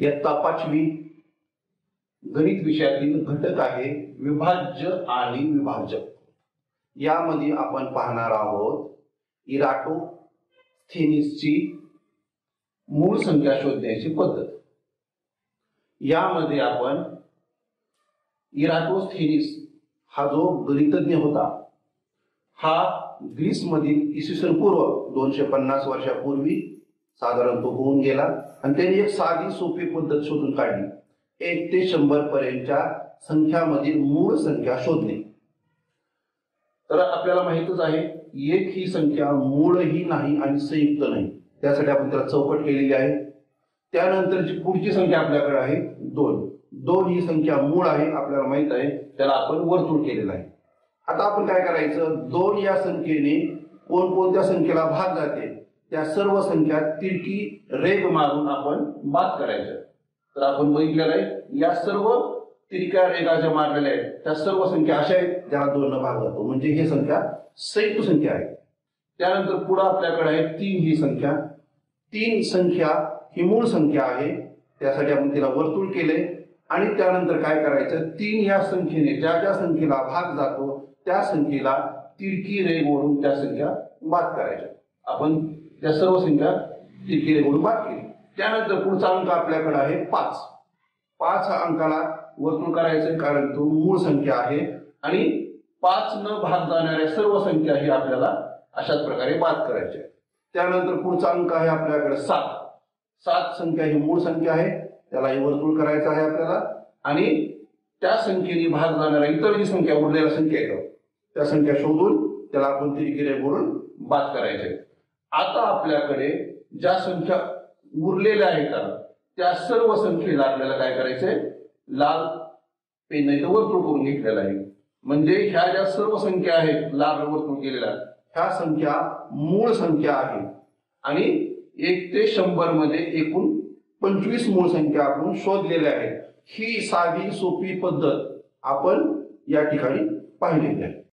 या तपाचवी गणित विषयातील घटक आहे विभाज्य आणि विभाजक। यामध्ये आपण पाहणार आहोत इराटोस्थनीसची मूळ संख्या शोधण्याची पद्धत। यामध्ये आपण इराटोस्थनीस हा जो गणितज्ञ होता हा ग्रीस मधील इसवीसनपूर्व 250 वर्षापूर्वी साधारणतः होऊन गेला आणि त्यांनी एक साधी सोपी पद्धत शोधून काढली 1 ते 100 पर्यंतच्या संख्यांमधील मूळ संख्या शोधणे। तर आपल्याला माहितच आहे 1 ही संख्या मूळ ही नाही आणि संयुक्त नाही, त्यासाठी आपण त्याला चौकट केलेली आहे। त्यानंतर जी पुढची संख्या आपल्याकडे आहे 2 ही संख्या मूळ आहे आपल्याला माहित आहे, त्याला आपण वर्तुळ केलेला आहे। आता आपण काय करायचं 2 या संख्येने कोणकोणत्या संख्येला भाग जाते त्या सर्व संख्या तिरकी रेघ मारून आपण बाद करायचं। तर आपण बघितलं आहे या सर्व तिरक्या रेघा ज्या मारलेल्या आहेत त्या सर्व संख्या अशा आहेत ज्याला 2 ने भाग जातो, म्हणजे ही संख्या संयुक्त संख्या आहे। त्यानंतर पुढे आपल्याकडे आहे 3 ही संख्या। 3 संख्या ही मूळ संख्या आहे, त्यासाठी आपण तिला वर्तुळ केले आणि त्यानंतर काय करायचं 3 या संख्येने ज्या संख्येला भाग जातो त्या संख्येला तिरकी रेघ ओढून त्या संख्या बाद करायच्या। आपण त्या सर्व संख्या तिरकी रेघ ओढून बाद केली। त्यानंतर पुढचा अंक आपल्याकडे आहे 5 हा अंकाला वर्तुळ करायचं कारण तो मूळ संख्या आहे आणि 5 न भाग जाणाऱ्या सर्व संख्या ही आपल्याला अशाच प्रकारे बाद करायच्या। त्यानंतर पुढचा अंक आहे आपल्याकडे 7 संख्या ही मूळ संख्या आहे, त्यालाही वर्तुळ करायचं आहे आपल्याला आणि त्या संख्येने भाग जाणाऱ्या इतर जी संख्या उरलेल्या संख्या आहेत त्या संख्या शोधून त्याला आपण तिरकी रेघ ओढून बाद करायचे। आता आपल्याकडे ज्या संख्या उरलेल्या आहेत त्या सर्व संख्येला आपल्याला काय करायचंय लाल पेनने वर्तुळ करून घेतलेला आहे, म्हणजे ह्या ज्या सर्व संख्या आहेत लाल वर्तुळ केलेला ह्या संख्या मूळ संख्या आहे आणि 1 ते 100 मध्ये एकूण 25 मूळ संख्या आपण शोधलेल्या आहेत। ही साधी सोपी पद्धत आपण या ठिकाणी पाहिलेली आहे।